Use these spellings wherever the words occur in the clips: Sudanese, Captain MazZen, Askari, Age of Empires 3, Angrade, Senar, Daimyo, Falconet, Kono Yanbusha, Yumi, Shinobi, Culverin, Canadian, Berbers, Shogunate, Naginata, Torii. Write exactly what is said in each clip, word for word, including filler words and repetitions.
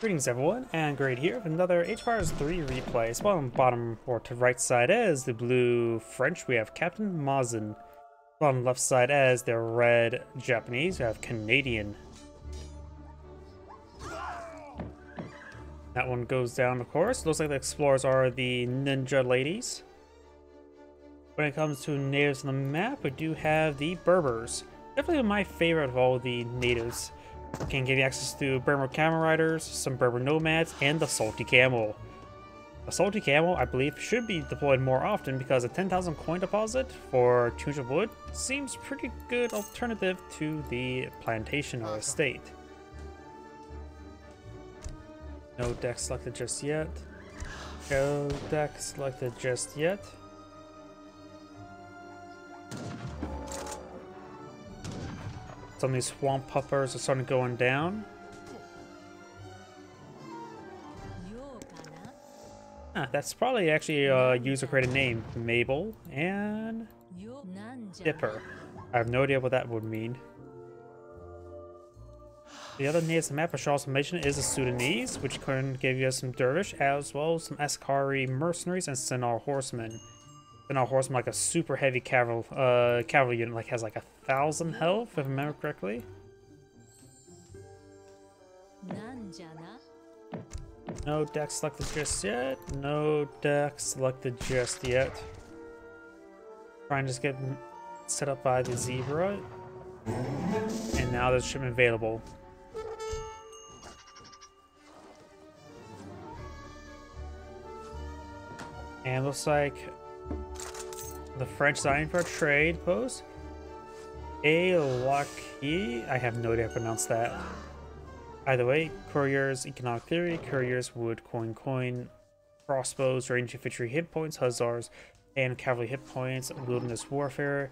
Greetings everyone, Angrade here with another Age of Empires three replay. So on the bottom or to right side as the blue French, we have Captain MazZen. Bottom left side as the red Japanese, we have Canadian. That one goes down, of course. Looks like the explorers are the ninja ladies. When it comes to natives on the map, we do have the Berbers. Definitely my favorite of all the natives. Can give you access to Berber camel riders, some Berber nomads, and the salty camel. The salty camel, I believe, should be deployed more often because a ten thousand coin deposit for two of wood seems pretty good alternative to the plantation or estate. No deck selected just yet. No deck selected just yet. Some of these swamp puffers are starting going down. Ah, that's probably actually a user-created name. Mabel and Dipper. I have no idea what that would mean. The other natives on the map for Shaw's formation is the Sudanese, which can give you some dervish, as well as some Askari mercenaries and Senar horsemen. And our horseman, like a super heavy cavalry uh, cavalry unit, like has like a thousand health, if I remember correctly. No deck selected just yet. No deck selected just yet. Trying to just get set up by the zebra, and now there's shipment available. And looks like the French sign for trade post. A lucky, I have no idea how to pronounce that. Either way, couriers, economic theory, couriers, wood, coin, coin, crossbows, range infantry hit points, hussars, and cavalry hit points, wilderness warfare,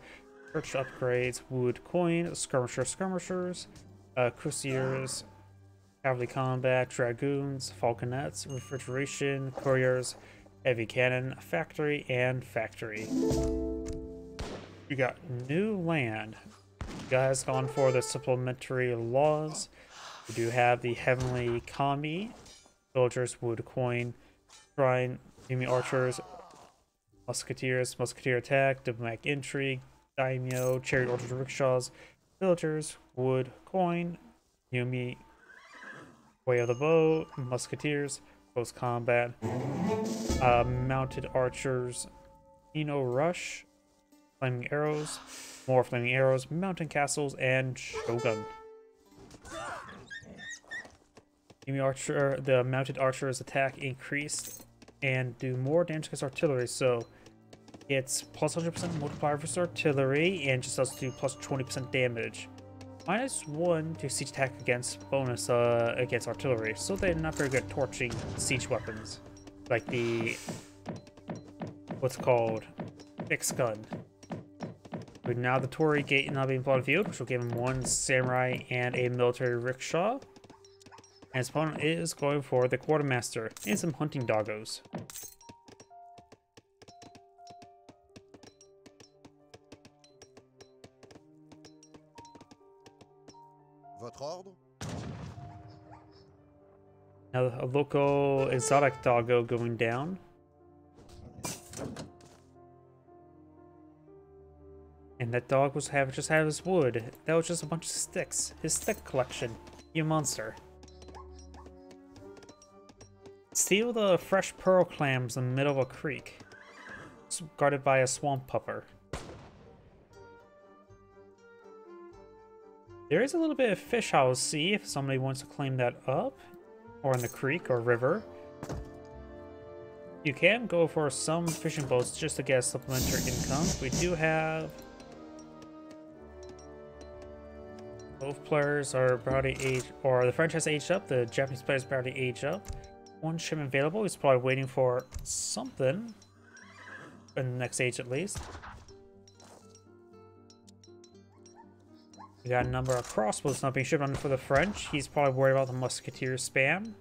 church upgrades, wood, coin, skirmisher, skirmishers, uh, crusaders, cavalry combat, dragoons, falconets, refrigeration, couriers, heavy cannon, factory, and factory. You got new land. You guys gone for the supplementary laws. We do have the heavenly kami, soldiers, wood, coin, shrine, Yumi archers, musketeers, musketeer attack, diplomatic entry, daimyo, cherry orchard rickshaws, villagers, wood, coin, Yumi, way of the bow, musketeers, close combat, uh, mounted archers, Eno rush, flaming arrows, more flaming arrows, mountain castles, and shogun. Enemy archer, the mounted archers attack increased and do more damage against artillery, so it's plus one hundred percent multiplier for artillery and just does do plus twenty percent damage. Minus one to siege attack against bonus uh, against artillery, so they're not very good at torching siege weapons, like the what's called fixed gun. But now the Torii gate now being plotted field, which will give him one samurai and a military rickshaw. And his opponent is going for the quartermaster and some hunting doggos. Now a local exotic doggo going down. And that dog was have just have his wood. That was just a bunch of sticks. His stick collection. You monster. Steal the fresh pearl clams in the middle of a creek. It's guarded by a swamp puffer. There is a little bit of fish I will see if somebody wants to claim that up, or in the creek or river. You can go for some fishing boats just to get supplementary income. We do have... Both players are probably age, or the French has aged up, the Japanese players probably age up. One shipment available, he's probably waiting for something, in the next age at least. We got a number of crossbows not being shipped on for the French. He's probably worried about the musketeer spam.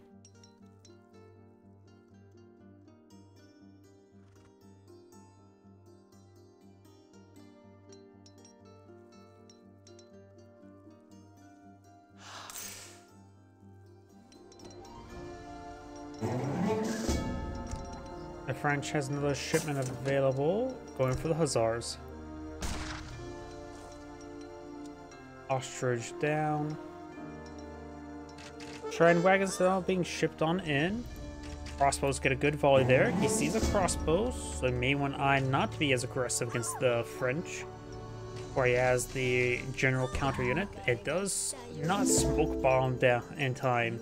that French has another shipment available. Going for the Hussars. Ostrich down. Shrine wagons are all being shipped on in. Crossbows get a good volley there. He sees a crossbow, so he may want I not be as aggressive against the French. Where he has the general counter unit. It does not smoke bomb down in time.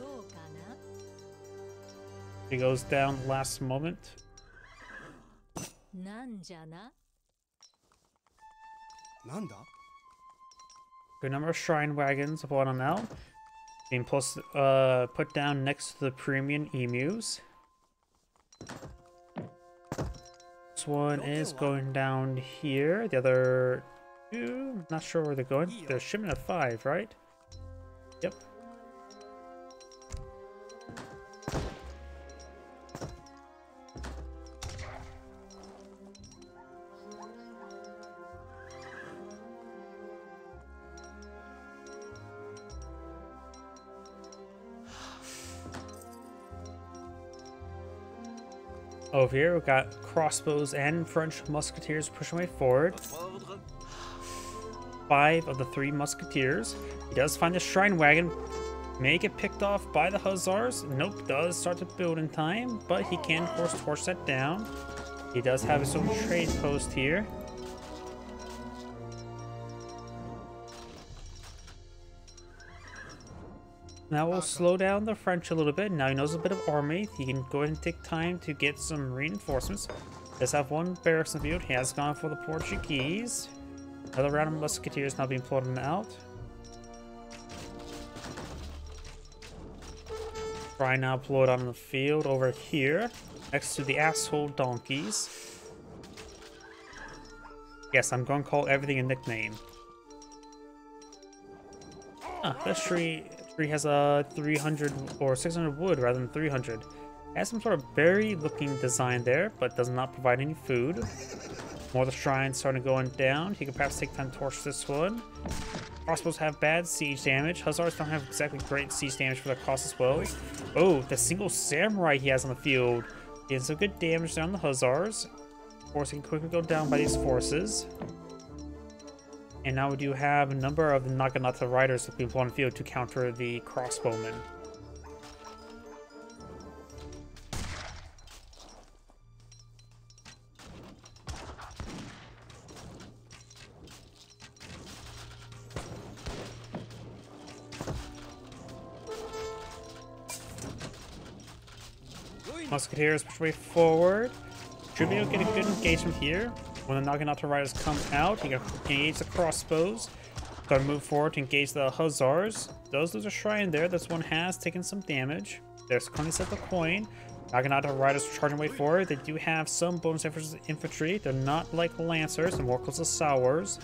He goes down last moment. Good number of shrine wagons upon him now. Being plus, uh, put down next to the premium emus. This one is going down here. The other two, not sure where they're going. They're shipment of five, right? Yep. Over here, we've got crossbows and French musketeers pushing way forward. Five of the three musketeers. He does find the shrine wagon. May get picked off by the hussars. Nope, does start to build in time, but he can force torch that down. He does have his own trade post here. Now we'll slow down the French a little bit. Now he knows a bit of army. He can go ahead and take time to get some reinforcements. Does have one barracks in the field. He has gone for the Portuguese. Another round of musketeers now being plotted out. Try now plot on the field over here, next to the asshole donkeys. Yes, I'm going to call everything a nickname. Ah, this tree. Tree has a three hundred or six hundred wood rather than three hundred. It has some sort of berry looking design there, but does not provide any food. More of the shrines starting going down. He could perhaps take time to torch this one. Crossbows have bad siege damage. Hussars don't have exactly great siege damage for their cost as well. Oh, the single samurai he has on the field. He has some good damage there on the hussars. Of course, he can quickly go down by these forces. And now we do have a number of the Naginata riders with people on the field to counter the crossbowmen. Musketeers push way forward. Should be able to get a good engagement here. When the Naginata riders come out, he can engage the crossbows. Gotta move forward to engage the hussars. Those lose a shrine there. This one has taken some damage. There's twenty cents of coin. Naginata riders are charging way forward. They do have some bonus efforts infantry. They're not like lancers and more close to sours.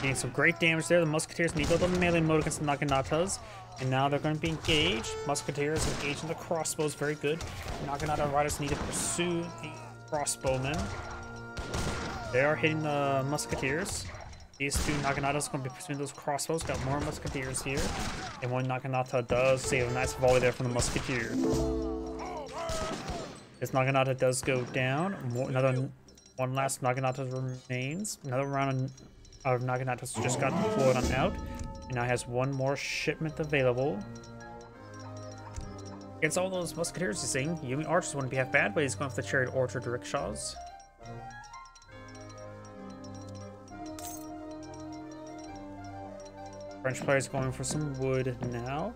Getting some great damage there. The musketeers need to go to the melee mode against the Naginatas. And now they're going to be engaged. Musketeers engaging the crossbows, very good. Naginata riders need to pursue the crossbowmen. They are hitting the musketeers. These two Naginatas are going to be pursuing those crossbows. Got more musketeers here. And one Naginata does save a nice volley there from the musketeer. This Naginata does go down. Another one last Naginata remains. Another round of Naginatas just got deployed on out. And now has one more shipment available. Against all those musketeers, he's saying Yumi archers wouldn't be half bad, but he's going for the chariot orchard rickshaws. French player's going for some wood now.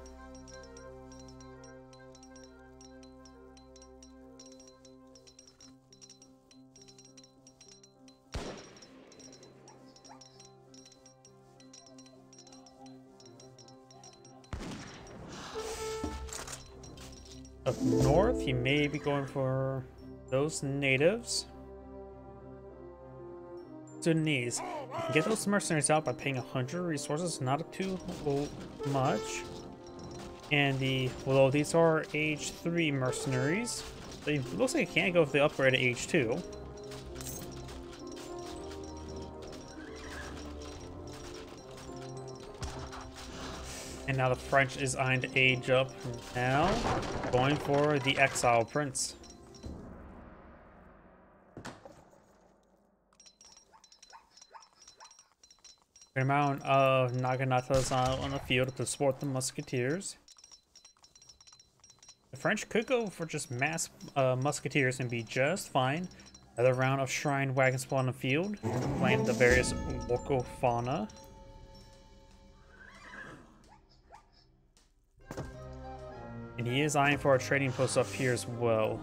Up north, he may be going for those natives. Sudanese. You can get those mercenaries out by paying one hundred resources, not too much. And the, well, these are age three mercenaries. It looks like you can't go for the upgrade at age two. And now the French is eyeing to age up now, going for the Exile Prince. Good amount of Naginatas on the field to support the Musketeers. The French could go for just mass uh, Musketeers and be just fine. Another round of Shrine Wagon spawn on the field, playing the various local fauna. And he is eyeing for our trading post up here as well.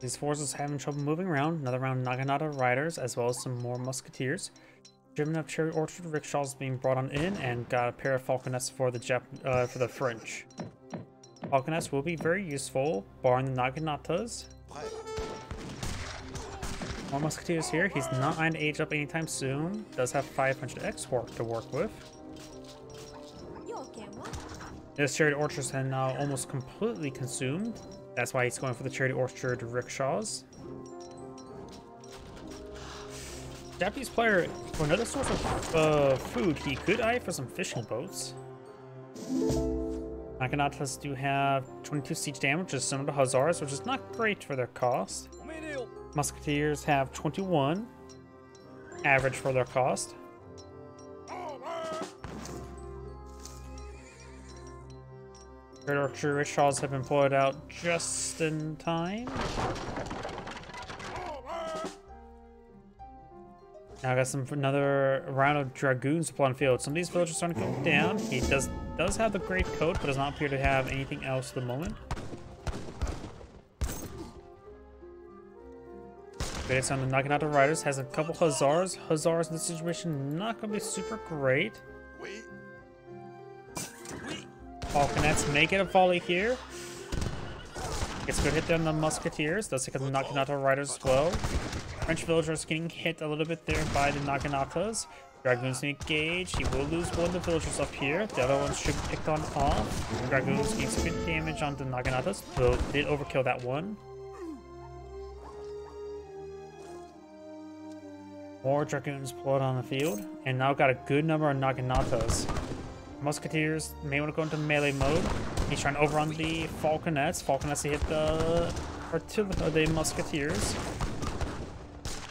These forces having trouble moving around. Another round of Naginata riders, as well as some more musketeers. Driven up cherry orchard rickshaws being brought on in, and got a pair of falconets for the Jap uh, for the French. Falconets will be very useful, barring the Naginatas. More musketeers here. He's not going to age up anytime soon. Does have five hundred X work to work with. This cherry orchard is now almost completely consumed. That's why he's going for the Charity Orchard rickshaws. Japanese player, for another source of uh, food, he could eye for some fishing boats. Naginatas do have twenty-two siege damage, which is similar to Hussars, which is not great for their cost. Musketeers have twenty-one, average for their cost. Orchard rickshaws have been pulled out just in time. Now I got some another round of dragoons upon field. Some of these villagers are starting to come down. He does does have the great coat, but does not appear to have anything else at the moment. Based on the Naginata riders, has a couple hussars. Hussars in this situation not going to be super great. Falconets make it a volley here. Gets a good hit there on the musketeers. Does take on the Naginata riders as well. French villagers getting hit a little bit there by the Naginatas. Dragoons engage. He will lose one of the villagers up here. The other one should be picked on off. Dragoons gain some good damage on the Naginatas, though did overkill that one. More dragoons pulled on the field, and now got a good number of Naginatas. Musketeers may want to go into melee mode. He's trying to overrun the falconets. Falconets hit the artillery, the musketeers.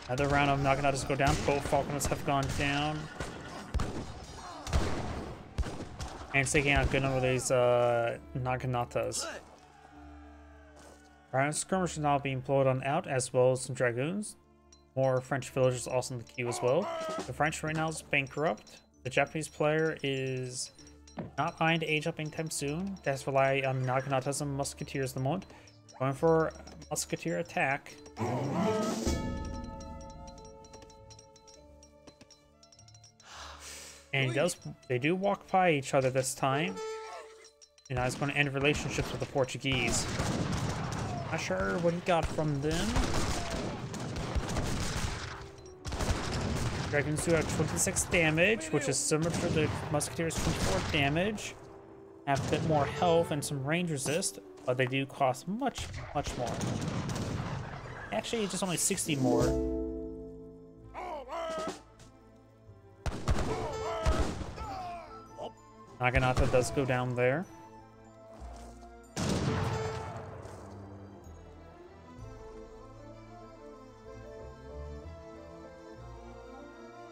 Another round of Naginatas go down. Both falconets have gone down. And it's taking out a good number of these uh, Naginatas. Round of skirmish is now being pulled on out, as well as some dragoons. More French villagers also in the queue as well. The French right now is bankrupt. The Japanese player is not eyeing to age up anytime soon. That's rely on Naginatas and musketeers at the moment. Going for a musketeer attack. And he does, they do walk by each other this time. And now he's going to end relationships with the Portuguese. Not sure what he got from them. Dragons do have twenty-six damage, which is similar to the musketeers' twenty-four damage. Have a bit more health and some range resist, but they do cost much, much more. Actually, just only sixty more. Naginata does go down there.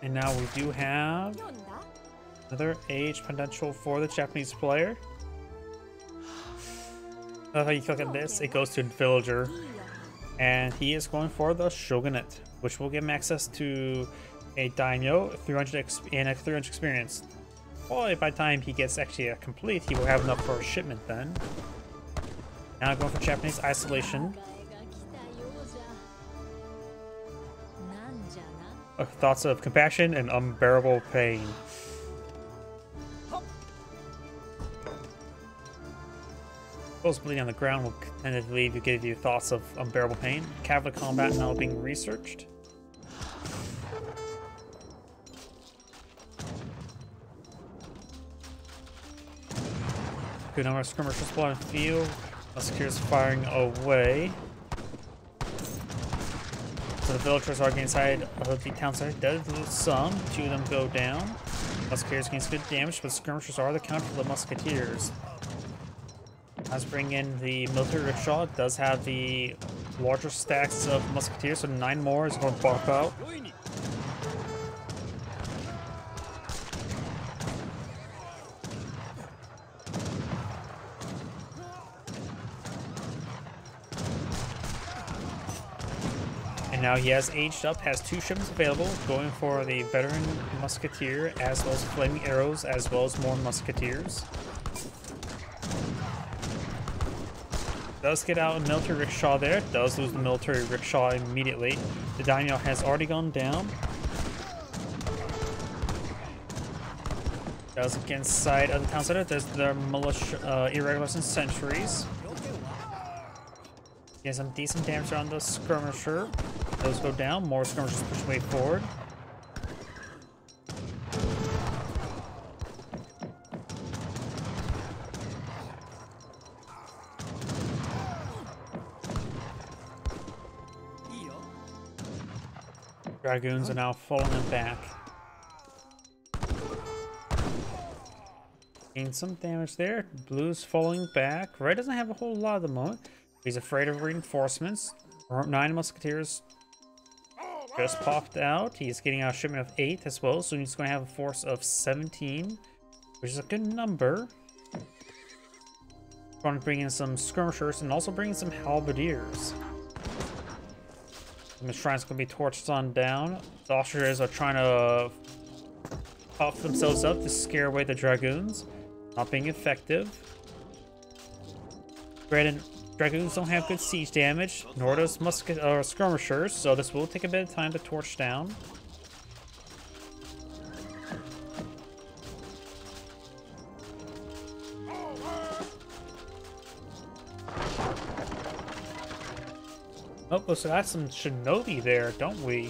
And now we do have another age potential for the Japanese player. I love how you click at this, it goes to villager. And he is going for the Shogunate, which will give him access to a Daimyo, three hundred X P and a three hundred experience. Well, by the time he gets actually a complete, he will have enough for a shipment then. Now going for Japanese isolation. Thoughts of compassion and unbearable pain. Those bleeding on the ground will tend to leave you give you thoughts of unbearable pain. Cavalry combat now being researched. Two number of skirmishers spawn in field. Musketeers firing away. So the villagers are inside of the town site. Dead lose some. Two of them go down. Musketeers gain good damage, but skirmishers are the counter for the musketeers. Let's bring in the military rickshaw. It does have the larger stacks of musketeers, so nine more is going to pop out. And now he has aged up, has two shipments available, going for the veteran musketeer, as well as flaming arrows, as well as more musketeers. Does get out a military rickshaw there, does lose the military rickshaw immediately. The daimyo has already gone down. Does get inside of the town center, there's the militia, uh, irregulars and sentries. Get some decent damage on the skirmisher. Those go down, more skirmishers push way forward. Dragoons are now falling them back. Gain some damage there. Blue's falling back. Red doesn't have a whole lot at the moment. He's afraid of reinforcements. Nine musketeers just popped out. He's getting a shipment of eight as well. So he's going to have a force of seventeen, which is a good number. Going to bring in some skirmishers and also bring in some halberdiers. The shrine's gonna be torched on down. The Austrians are trying to puff themselves up to scare away the dragoons. Not being effective. Granted, dragoons don't have good siege damage, nor does musket or skirmishers, so this will take a bit of time to torch down. Oh, so that's some Shinobi there, don't we?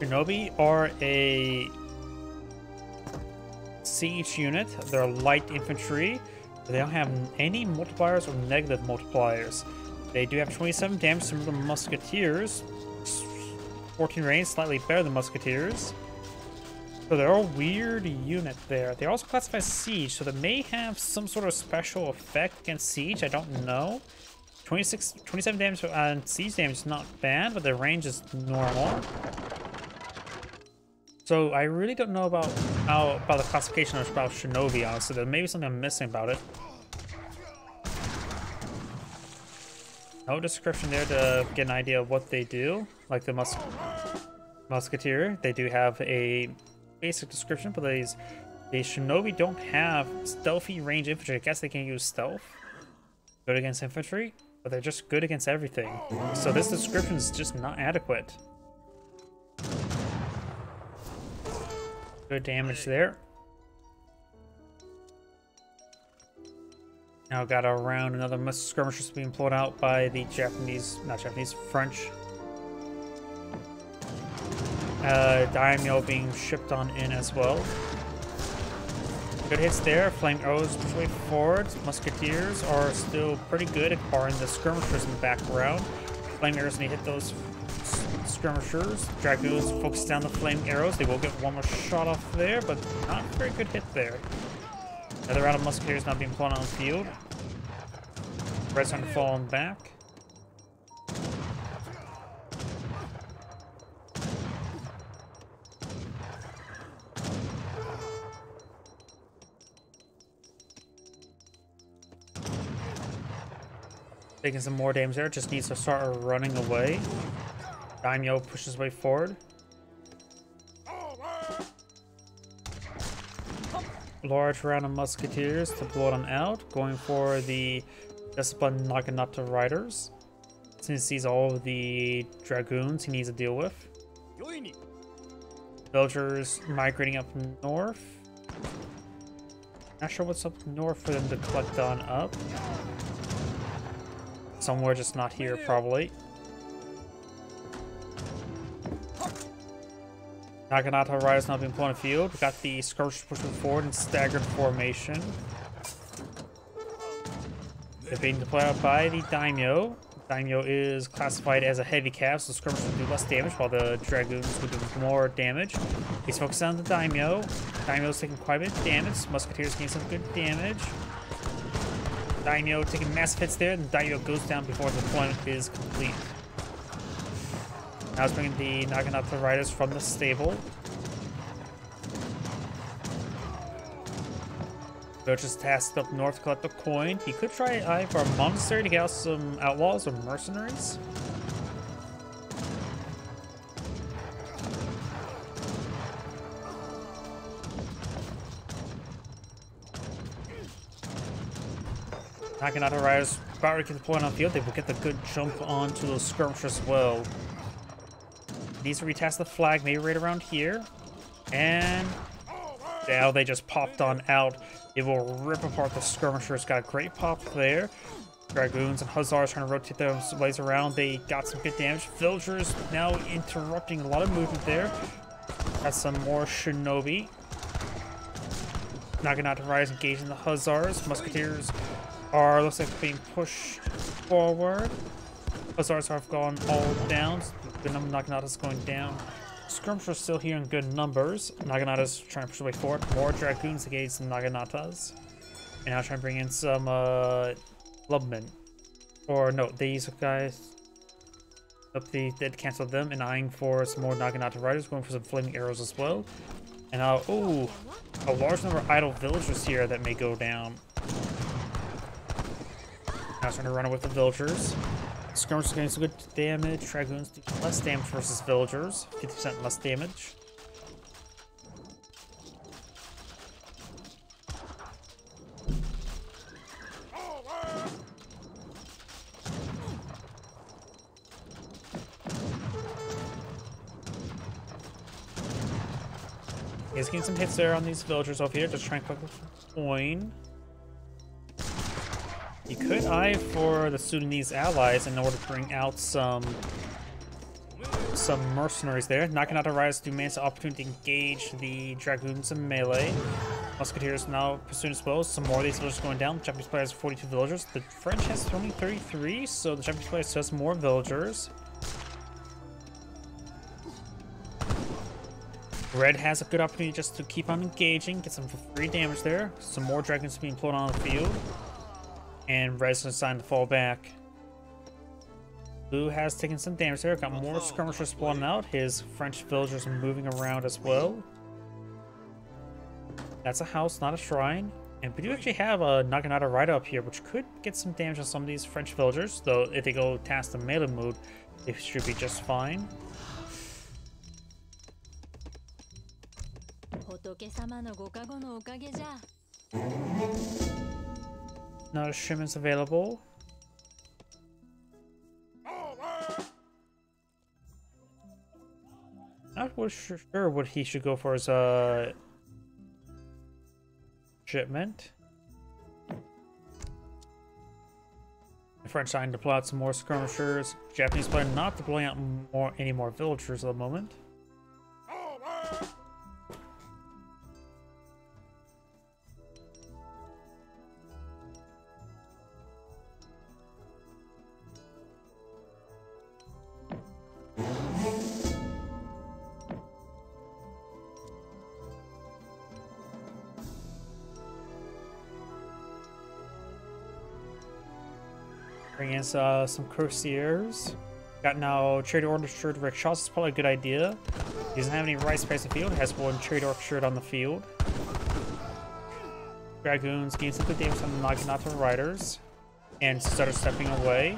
Shinobi are a siege unit. They're light infantry. They don't have any multipliers or negative multipliers. They do have twenty-seven damage from the musketeers. fourteen range, slightly better than musketeers. So they're a weird unit there. They're also classified as siege, so they may have some sort of special effect against siege. I don't know. twenty-six, twenty-seven damage on siege damage is not bad, but the range is normal. So I really don't know about how about the classification of about Shinobi, honestly. There may be something I'm missing about it. No description there to get an idea of what they do. Like the mus musketeer, they do have a basic description, but these the Shinobi don't have stealthy range infantry. I guess they can use stealth. Good against infantry, but they're just good against everything. So this description is just not adequate. Good damage there. Now got around another skirmishers being pulled out by the Japanese, not Japanese, French. Uh, Daimyo being shipped on in as well. Good hits there, flame arrows push way forward. Musketeers are still pretty good at barring the skirmishers in the background. Flame arrows need to hit those skirmishers. Dragoons focus down the flame arrows. They will get one more shot off there, but not a very good hit there. Another round of musketeers not being flown on the field. Red's starting to fall back. Taking some more damage there, just needs to start running away. Daimyo pushes way forward. Large round of musketeers to blow them out, going for the Disciplined Naginata riders. Since he sees all of the dragoons he needs to deal with. Villagers migrating up north. Not sure what's up north for them to collect on up. Somewhere just not here, probably. Naginata rises now being pulled in the field. We got the skirmish pushing forward in staggered formation. They're being deployed out by the Daimyo. Daimyo is classified as a heavy cab, so the skirmish will do less damage while the dragoons will do more damage. He's focusing on the Daimyo. Daimyo's taking quite a bit of damage. Musketeers gain some good damage. Daimyo taking massive hits there, and Daimyo goes down before the deployment is complete. Now it's bringing the Naginata riders from the stable. Villagers tasked up north to collect the coin. He could try an eye for a monastery to get out some outlaws or mercenaries. Naginata riders about to get the point on the field. They will get the good jump onto those skirmishers as well. Needs to retest the flag, maybe right around here. And now they just popped on out. It will rip apart the skirmishers. Got a great pop there. Dragoons and Hussars trying to rotate their blaze around. They got some good damage. Villagers now interrupting a lot of movement there. Got some more Shinobi. Naginata rise engaging the Hussars. Musketeers are, looks like, being pushed forward. Hussars have gone all down. The number of Naginata's going down. Skirmishers still here in good numbers. Naginata's trying to push away forward. More dragoons against the Naginatas. And now trying to bring in some uh, clubmen. Or no, these guys. Up the dead canceled them and eyeing for some more Naginata riders, going for some flaming arrows as well. And now, ooh, a large number of idle villagers here that may go down. Now trying to run away with the villagers. Skirmishers getting some good damage. Dragoons do less damage versus villagers. fifty percent less damage. He's getting some hits there on these villagers over here. Just trying to collect a coin. You could eye for the Sudanese allies in order to bring out some some mercenaries there. Naginata rise to manage the opportunity to engage the dragoons in melee. Musketeers now pursuing as well. Some more of these villagers going down. The Japanese player has forty-two villagers. The French has only thirty-three, so the Japanese player has more villagers. Red has a good opportunity just to keep on engaging, get some free damage there. Some more dragons being pulled on the field. And Red's is signed to fall back. Blue has taken some damage there. Got more skirmishers spawning out. His French villagers are moving around as well. That's a house, not a shrine. And we do actually have a Naginata rider up here, which could get some damage on some of these French villagers. Though if they go past the melee mode, they should be just fine. Not a shipment's available. Not sure what he should go for as a shipment. The French trying to deploy out some more skirmishers. Japanese plan not deploying out more any more villagers at the moment. Uh, some courtiers. Got now trade orchard rickshaws. It's probably a good idea. He doesn't have any rice price in the field. Has one trade orchard on the field. Dragoons gain some good damage on the Naginata riders and started stepping away.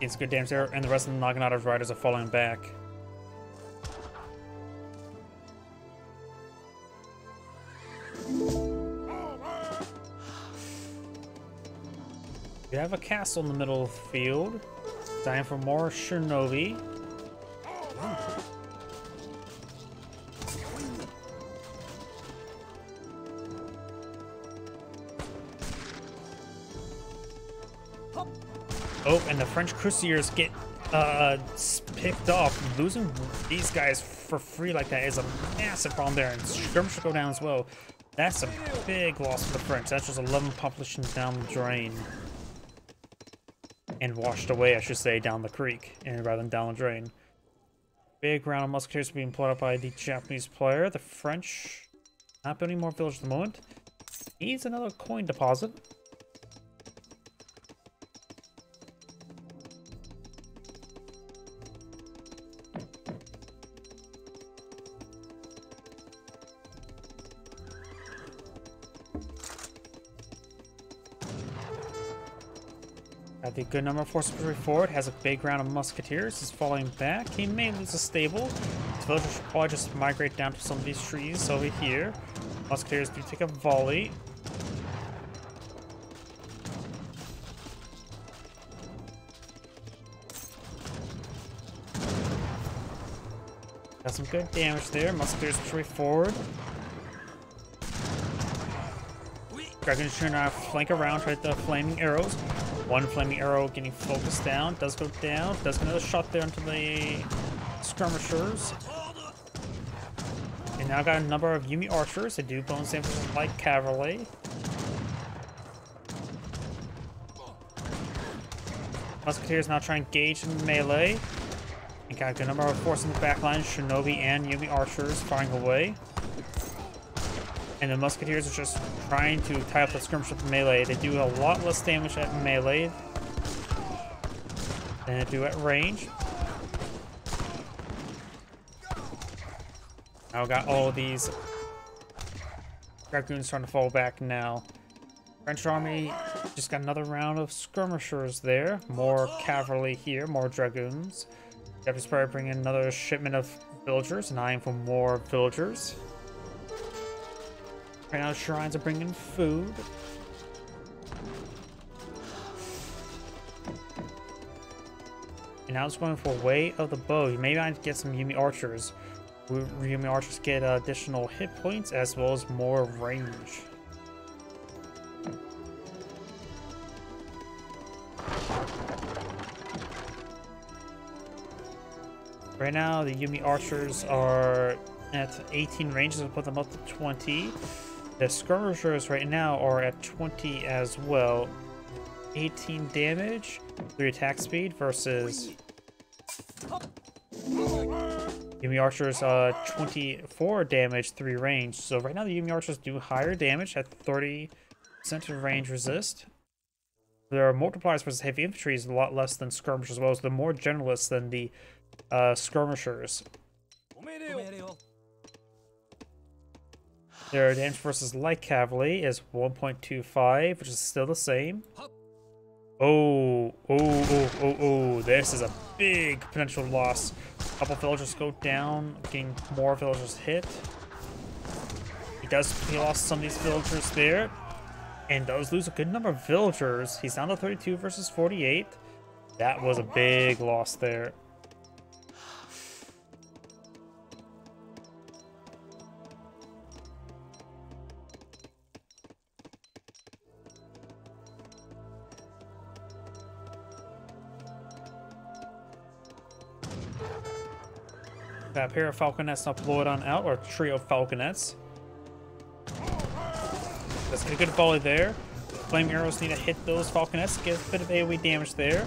Gain some good damage there, and the rest of the Naginata riders are falling back. We have a castle in the middle of the field. Time for more Shinobi. Oh. Oh, and the French cruisers get uh, picked off. Losing these guys for free like that is a massive problem there. And skirmishers go down as well. That's a big loss for the French. That's just eleven populations down the drain. And washed away, I should say, down the creek, and rather than down the drain. Big round of musketeers being pulled up by the Japanese player. The French not building more village at the moment. Needs another coin deposit. The good number of forces moving forward, has a big round of musketeers, is falling back. He may lose a stable. His villagers should probably just migrate down to some of these trees over here. Musketeers do take a volley. Got some good damage there. Musketeers pushing forward. Dragon's trying to flank around, try the flaming arrows. One flaming arrow getting focused down, does go down, does another shot there into the skirmishers. And now got a number of Yumi archers, they do bone samples like cavalry. Musketeers now trying to engage in melee. And got a good number of force in the back line, Shinobi and Yumi archers firing away. And the musketeers are just trying to tie up the skirmish with melee. They do a lot less damage at melee than they do at range. Now we got all these dragoons starting to fall back now. French army just got another round of skirmishers there. More cavalry here, more dragoons. Japanese probably bringing in another shipment of villagers, and eyeing for more villagers. Right now, shrines are bringing food. And now it's going for Way of the Bow. You may not get some Yumi archers. Yumi archers get uh, additional hit points as well as more range. Right now, the Yumi archers are at eighteen ranges. We'll put them up to twenty. The skirmishers right now are at twenty as well. eighteen damage, three attack speed versus Yumi archers uh twenty-four damage, three range. So right now the Yumi archers do higher damage at thirty percent of range resist. There are multipliers versus heavy infantry is a lot less than skirmishers, as well as the more generalists than the uh skirmishers. Their damage versus light cavalry is one point two five, which is still the same. Oh, oh, oh, oh, oh. This is a big potential loss. A couple villagers go down, getting more villagers hit. He does, he lost some of these villagers there, and does lose a good number of villagers. He's down to thirty-two versus forty-eight. That was a big loss there. That pair of falconets now deployed on out, or trio of falconets. Let's get a good volley there. Flame arrows need to hit those falconets, get a bit of AoE damage there.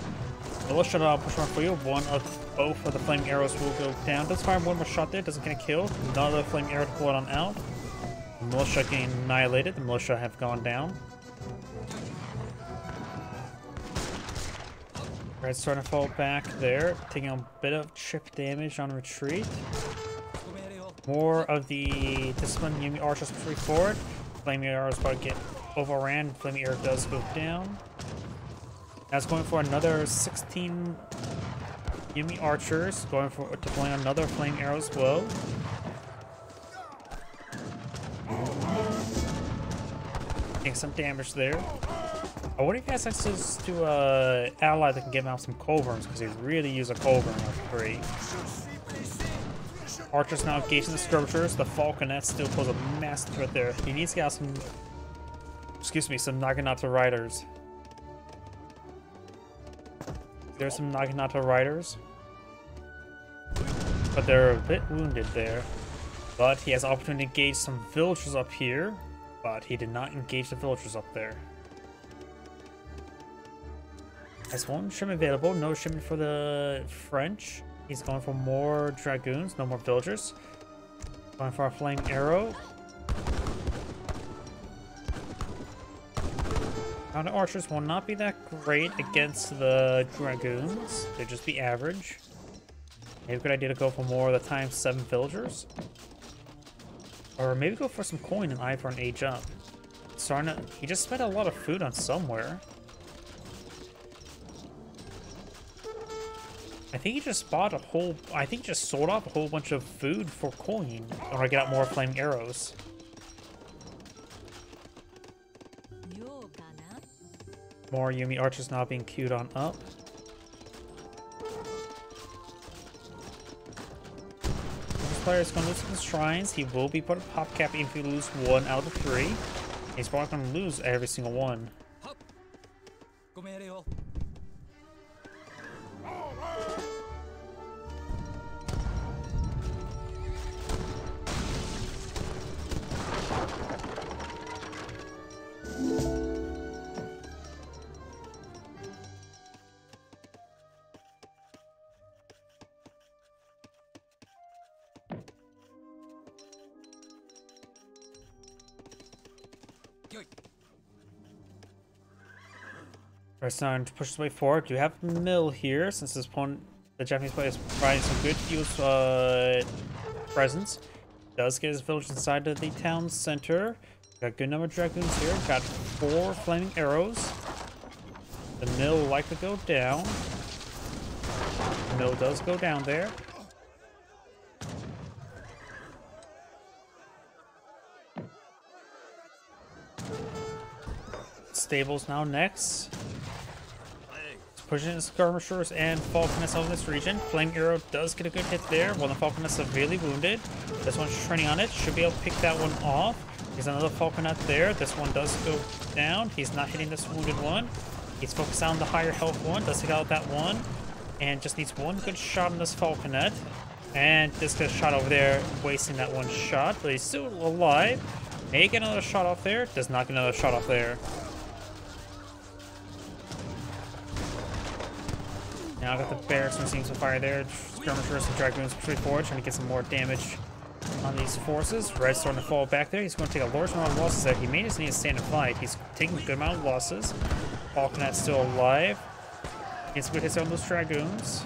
But let's shut out, push one for you. One of both of the flame arrows will go down. Does fire one more shot there, doesn't get a kill. Another flame arrow deployed on out. The militia getting annihilated, the militia have gone down. Alright, starting to fall back there, taking a bit of chip damage on retreat. More of the disciplined Yumi archers push forward. Flaming arrows about to get overran. Flaming arrow does go down. Now it's going for another sixteen Yumi archers, going for deploying another flame arrow as well. Taking some damage there. I wonder if he has access to an uh, ally that can give him out some culverins, because he really use a culverin of three. Archers now engaging the skirmishers. The falconet still pulls a massive threat there. He needs to get out some, excuse me, some Naginata riders. There's some Naginata riders, but they're a bit wounded there. But he has an opportunity to engage some villagers up here, but he did not engage the villagers up there. Has one shipment available, no shipment for the French. He's going for more dragoons, no more villagers. Going for a flame arrow. Round of archers will not be that great against the dragoons. They'll just be average. Maybe a good idea to go for more of the times seven villagers. Or maybe go for some coin and eye for an age up. Starting to, he just spent a lot of food on somewhere. I think he just bought a whole... I think he just sold off a whole bunch of food for coin. Or I get out more flame arrows. More Yumi archers now being queued on up. This player is going to lose his shrines. He will be put a pop cap if he loses one out of three. He's probably going to lose every single one. Starting to push his way forward. You have mill here since this opponent, the Japanese player, is providing some good use uh, presence. Does get his village inside of the town center. Got a good number of dragoons here. Got four flaming arrows. The mill will likely go down. The mill does go down there. Stables now next. Pushing his skirmishers and falconets out of this region. Flame arrow does get a good hit there. Well, the falconet's severely wounded. This one's training on it. Should be able to pick that one off. There's another falconet there. This one does go down. He's not hitting this wounded one. He's focused on the higher health one. Does take out that one. And just needs one good shot on this falconet. And this gets shot over there, wasting that one shot. But he's still alive. May get another shot off there. Does not get another shot off there. Now I've got the barracks and seeing some fire there. Skirmishers and dragoons tree forward, trying to get some more damage on these forces. Red's starting to fall back there. He's going to take a large amount of losses there. He may just need to stand and fight. He's taking a good amount of losses. Falconet's still alive. Gets good hits on those dragoons.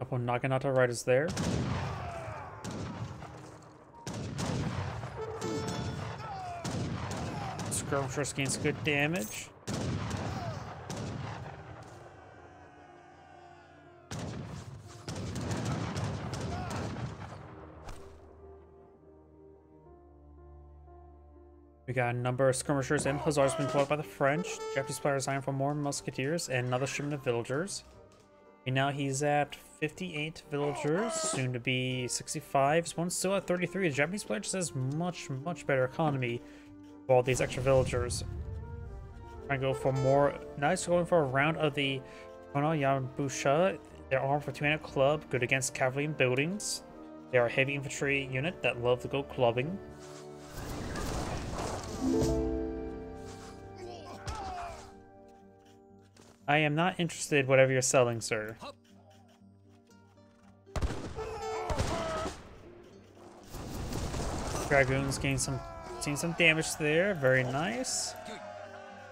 Up on Naginata Riders there. Skirmishers gains good damage. We got a number of skirmishers and hussars being pulled by the French. Japanese player is eyeing for more musketeers and another shipment of villagers. And now he's at fifty-eight villagers, soon to be sixty-five. This one's still at thirty-three. The Japanese player just has much, much better economy for all these extra villagers. Trying to go for more. Nice going for a round of the Kono Yanbusha. They're armed for two-handed club, good against cavalry and buildings. They are a heavy infantry unit that love to go clubbing. I am not interested, whatever you're selling, sir. Dragoons gain some, seeing some damage there. Very nice.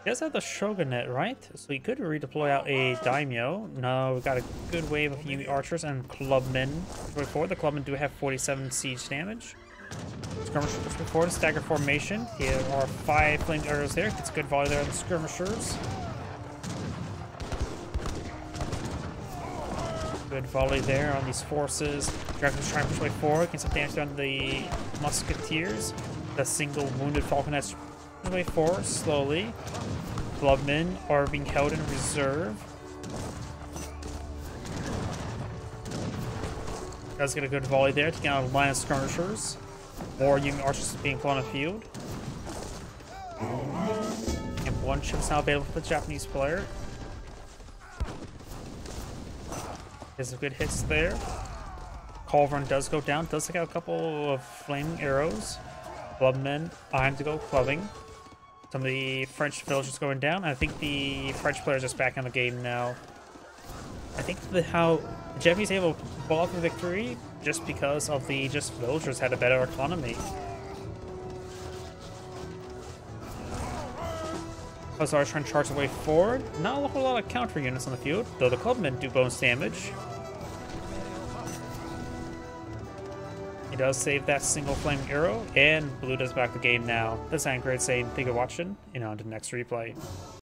He does have the Shogunate, right? So he could redeploy out a Daimyo. No, we got a good wave of Yumi archers and clubmen. Before the clubmen do have forty-seven siege damage. Skirmishers push forward, stagger formation. Here are five flamed arrows there. Gets a good volley there on the skirmishers. Good volley there on these forces. Dragons trying to push way forward. Gets some damage down to the musketeers. The single wounded falconets push way forward slowly. Clubmen are being held in reserve. Does get a good volley there to get out of the line of skirmishers. More Yumi archers being pulled on the field. And one launch is now available for the Japanese player. There's some good hits there. Culverin does go down. Does take out a couple of flaming arrows. Clubmen behind to go clubbing. Some of the French villagers going down. I think the French players are just back in the game now. I think the how the Japanese able to pull off the victory just because of the just villagers had a better economy. Hussars trying to charge their way forward. Not a whole lot of counter units on the field, though the clubmen do bonus damage. He does save that single flame arrow, and blue does back the game now. This is Angrade saying, thank you for watching, and on to the next replay.